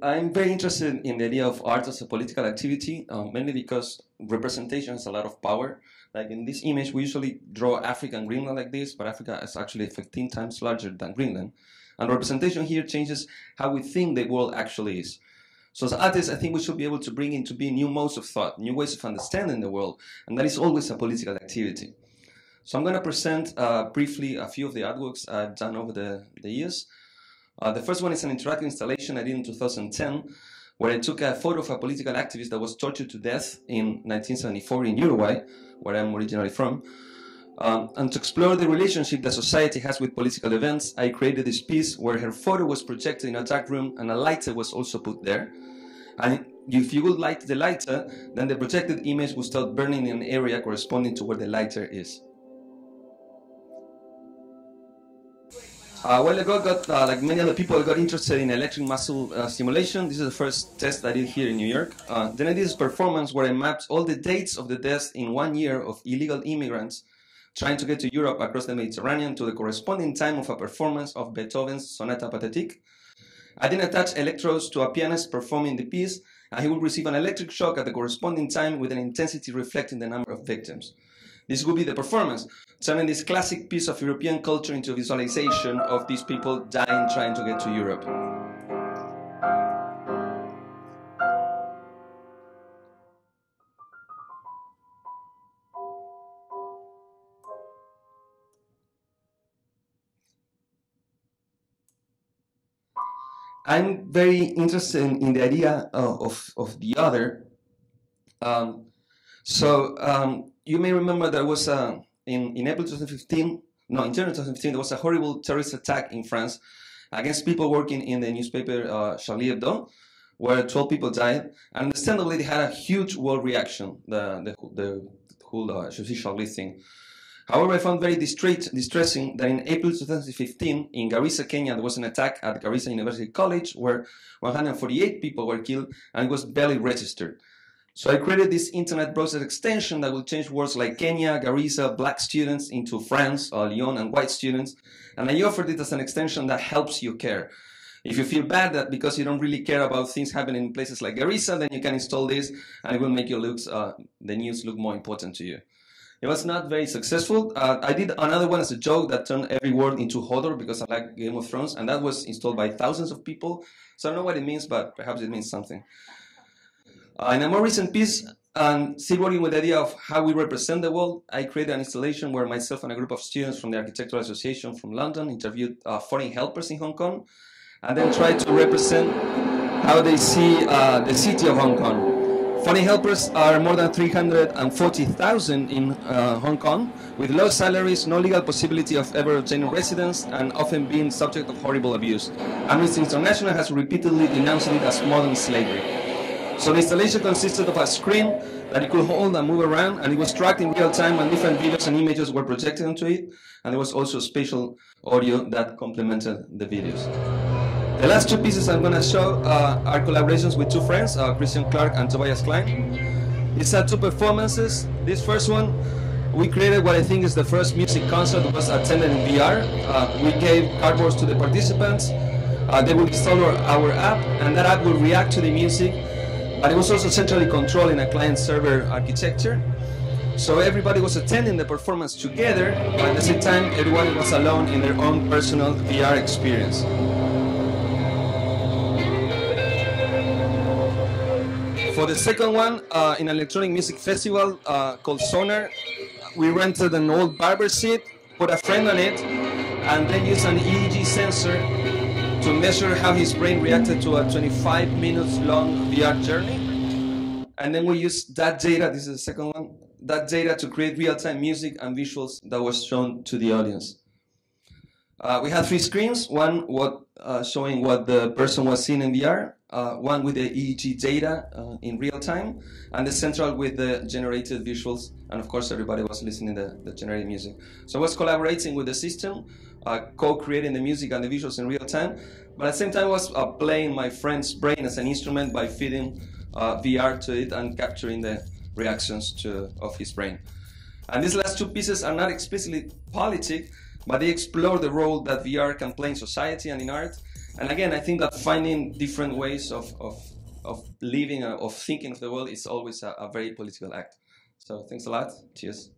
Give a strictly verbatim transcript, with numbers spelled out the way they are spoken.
I'm very interested in the idea of art as a political activity, uh, mainly because representation has a lot of power. Like in this image, we usually draw Africa and Greenland like this, but Africa is actually fifteen times larger than Greenland. And representation here changes how we think the world actually is. So as artists, I think we should be able to bring into being new modes of thought, new ways of understanding the world, and that is always a political activity. So I'm going to present uh, briefly a few of the artworks I've done over the, the years. Uh, the first one is an interactive installation I did in two thousand ten, where I took a photo of a political activist that was tortured to death in nineteen seventy-four in Uruguay, where I'm originally from. Um, and to explore the relationship that society has with political events, I created this piece where her photo was projected in a dark room and a lighter was also put there. And if you would light the lighter, then the projected image would start burning in an area corresponding to where the lighter is. Uh, a while ago, got, uh, like many other people, got interested in electric muscle uh, stimulation. This is the first test I did here in New York. Uh, then I did this performance where I mapped all the dates of the deaths in one year of illegal immigrants trying to get to Europe across the Mediterranean to the corresponding time of a performance of Beethoven's Sonata Pathetique. I then attached electrodes to a pianist performing the piece, and he would receive an electric shock at the corresponding time with an intensity reflecting the number of victims. This would be the performance, turning this classic piece of European culture into a visualization of these people dying trying to get to Europe. I'm very interested in the idea of, of the other. Um, so um, you may remember there was a, in, in April twenty fifteen, no, in January twenty fifteen, there was a horrible terrorist attack in France against people working in the newspaper uh, Charlie Hebdo, where twelve people died. And understandably, they had a huge world reaction, the, the, the whole uh, Je suis Charlie thing. However, I found very distressing that in April twenty fifteen, in Garissa, Kenya, there was an attack at Garissa University College where one hundred forty-eight people were killed and it was barely registered. So I created this internet browser extension that will change words like Kenya, Garissa, black students into France, or Lyon, and white students. And I offered it as an extension that helps you care. If you feel bad that because you don't really care about things happening in places like Garissa, then you can install this and it will make your looks, uh, the news look more important to you. It was not very successful. Uh, I did another one as a joke that turned every word into Hodor because I like Game of Thrones, and that was installed by thousands of people. So I don't know what it means, but perhaps it means something. Uh, in a more recent piece, and still working with the idea of how we represent the world, I created an installation where myself and a group of students from the Architectural Association from London interviewed uh, foreign helpers in Hong Kong, and then tried to represent how they see uh, the city of Hong Kong. Foreign helpers are more than three hundred forty thousand in uh, Hong Kong, with low salaries, no legal possibility of ever obtaining residence, and often being subject of horrible abuse. Amnesty International has repeatedly denounced it as modern slavery. So the installation consisted of a screen that you could hold and move around, and it was tracked in real time when different videos and images were projected onto it, and there was also spatial audio that complemented the videos. The last two pieces I'm going to show uh, are collaborations with two friends, uh, Christian Clark and Tobias Klein. It's uh, two performances. This first one, we created what I think is the first music concert that was attended in V R. Uh, we gave cardboards to the participants. Uh, they would install our, our app, and that app would react to the music. But it was also centrally controlled in a client-server architecture. So everybody was attending the performance together, but at the same time, everyone was alone in their own personal V R experience. For the second one, uh, in an electronic music festival uh, called Sonar, we rented an old barber seat, put a friend on it, and then used an E E G sensor to measure how his brain reacted to a twenty-five minutes long V R journey. And then we used that data, this is the second one, that data to create real-time music and visuals that was shown to the audience. Uh, we had three screens, one what, uh, showing what the person was seeing in V R, uh, one with the E E G data uh, in real time, and the central with the generated visuals, and of course everybody was listening to the, the generated music. So I was collaborating with the system, uh, co-creating the music and the visuals in real time, but at the same time I was uh, playing my friend's brain as an instrument by feeding uh, V R to it and capturing the reactions to, of his brain. And these last two pieces are not explicitly politic, but they explore the role that V R can play in society and in art, And again, I think that finding different ways of, of, of living, of thinking of the world is always a, a very political act. So thanks a lot. Cheers.